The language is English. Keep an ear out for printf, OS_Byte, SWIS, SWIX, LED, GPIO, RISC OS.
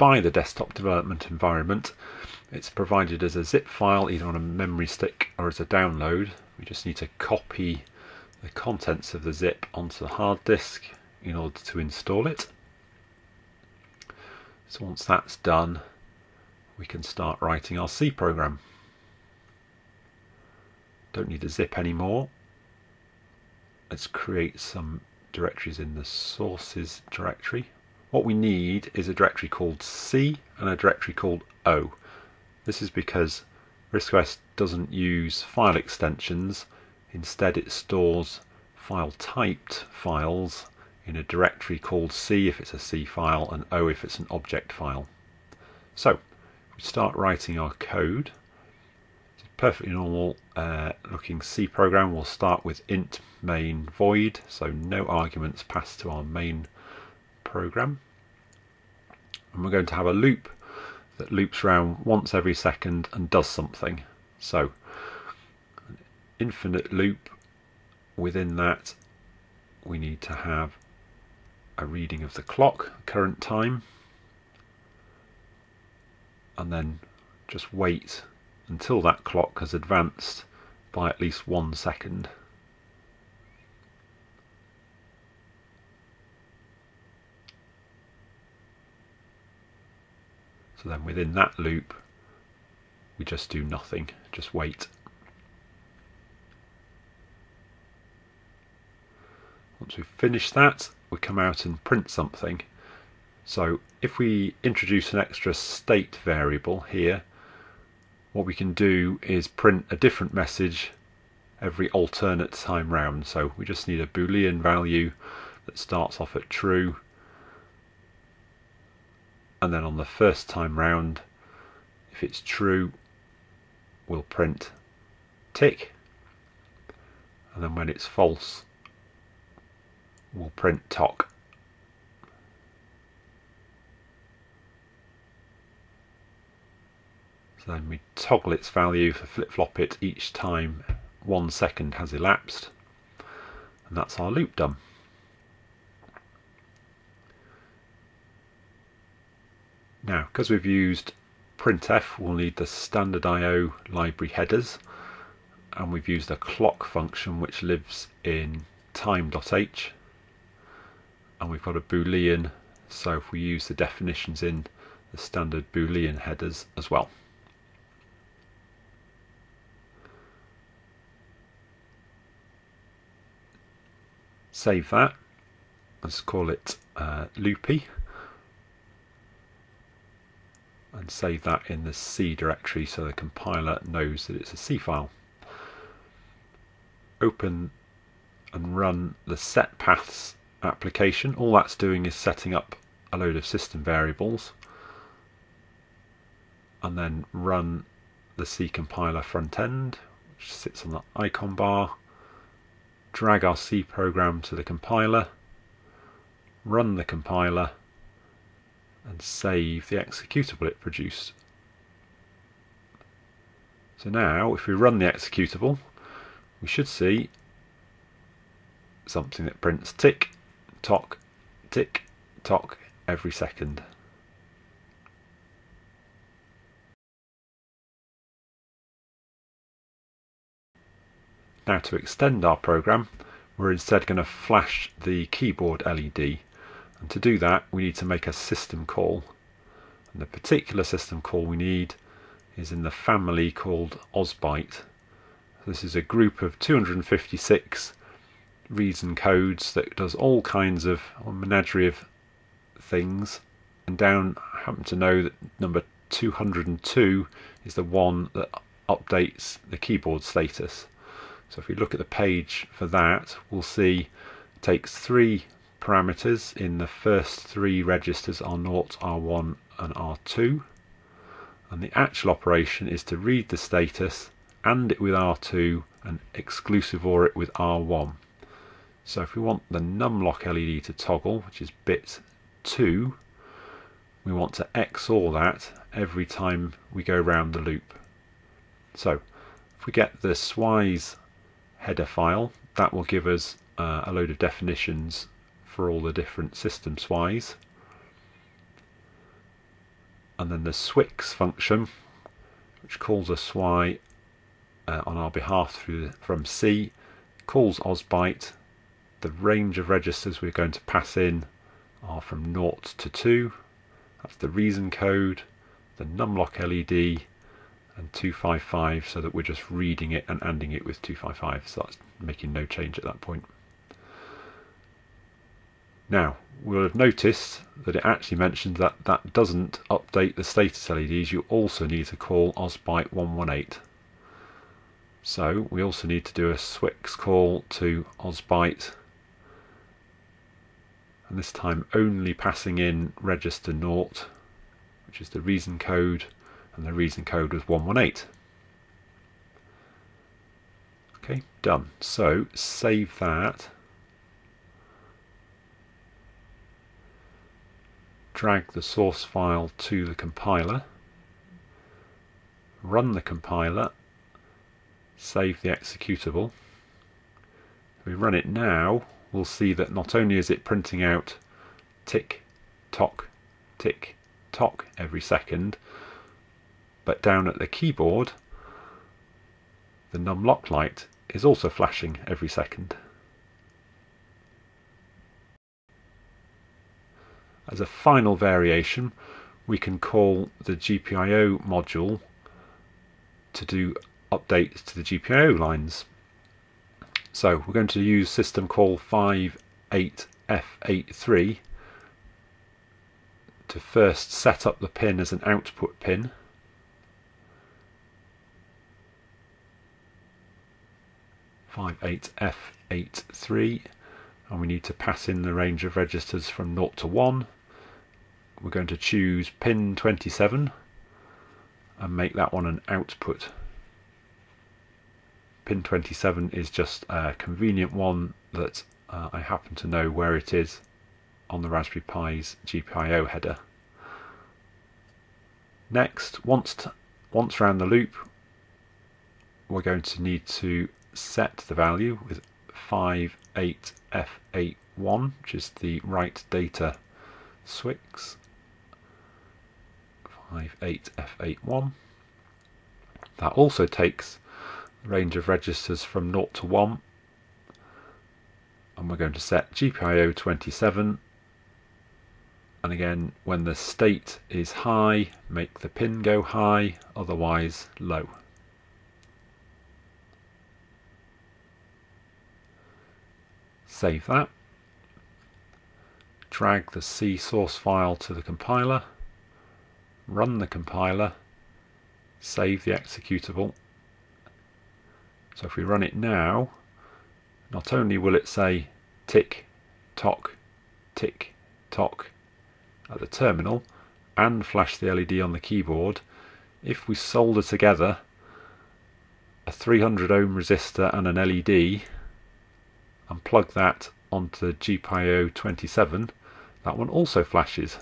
by the desktop development environment. It's provided as a zip file, either on a memory stick or as a download. We just need to copy the contents of the zip onto the hard disk in order to install it. So once that's done, we can start writing our C program. Don't need a zip anymore. Let's create some directories in the sources directory. What we need is a directory called C and a directory called O. This is because RISC OS doesn't use file extensions. Instead, it stores file-typed files in a directory called C if it's a C file and O if it's an object file. So, we start writing our code. It's a perfectly normal looking C program. We'll start with int main void, so no arguments passed to our main program. And we're going to have a loop that loops around once every second and does something. So, an infinite loop. Within that, we need to have a reading of the clock, current time, and then just wait until that clock has advanced by at least 1 second. So then within that loop, we just do nothing, just wait. Once we've finished that, we come out and print something. So if we introduce an extra state variable here, what we can do is print a different message every alternate time round. So we just need a Boolean value that starts off at true. And then on the first time round, if it's true, we'll print tick. And then when it's false, we'll print tock. So then we toggle its value, flip-flop it each time 1 second has elapsed. And that's our loop done. Now, because we've used printf, we'll need the standard I.O. library headers, and we've used a clock function which lives in time.h, and we've got a Boolean, so if we use the definitions in the standard Boolean headers as well. Save that, let's call it loopy. And save that in the C directory so the compiler knows that it's a C file. Open and run the set paths application. All that's doing is setting up a load of system variables, and then run the C compiler front end, which sits on the icon bar. Drag our C program to the compiler, run the compiler, and save the executable it produced. So now if we run the executable, we should see something that prints tick, tock every second. Now to extend our program, we're instead going to flash the keyboard LED. And to do that, we need to make a system call. And the particular system call we need is in the family called OS_Byte. This is a group of 256 reason codes that does all kinds of menagerie of things. And down, I happen to know that number 202 is the one that updates the keyboard status. So if we look at the page for that, we'll see it takes 3 parameters. In the first 3 registers are R0, R1 and R2, and the actual operation is to read the status, AND it with R2 and exclusive OR it with R1. So if we want the numlock LED to toggle, which is bit 2, we want to XOR that every time we go round the loop. So if we get the SWIS header file, that will give us a load of definitions for all the different system SWIS. and then the SWIX function, which calls us SWI on our behalf from C, calls OS_Byte. The range of registers we're going to pass in are from 0 to 2. That's the reason code, the numlock LED, and 255, so that we're just reading it and adding it with 255, so that's making no change at that point. Now, we'll have noticed that it actually mentions that that doesn't update the status LEDs. You also need to call OS_Byte 118. So we also need to do a SWIX call to OS_Byte, and this time only passing in register 0, which is the reason code, and the reason code was 118. Okay, done. So save that, drag the source file to the compiler, run the compiler, save the executable. If we run it now, we'll see that not only is it printing out tick tock every second, but down at the keyboard the numlock light is also flashing every second. As a final variation, we can call the GPIO module to do updates to the GPIO lines. So we're going to use system call 58F83 to first set up the pin as an output pin. F83, and we need to pass in the range of registers from 0 to 1. We're going to choose pin 27 and make that one an output. Pin 27 is just a convenient one that I happen to know where it is on the Raspberry Pi's GPIO header. Next, once round the loop, we're going to need to set the value with 58F81, which is the write data SWIX. 58F81. That also takes range of registers from 0 to 1, and we're going to set GPIO 27, and again when the state is high, make the pin go high, otherwise low. Save that, drag the C source file to the compiler, run the compiler, save the executable. So if we run it now, not only will it say tick, tock at the terminal and flash the LED on the keyboard, if we solder together a 300 ohm resistor and an LED and plug that onto GPIO 27, that one also flashes.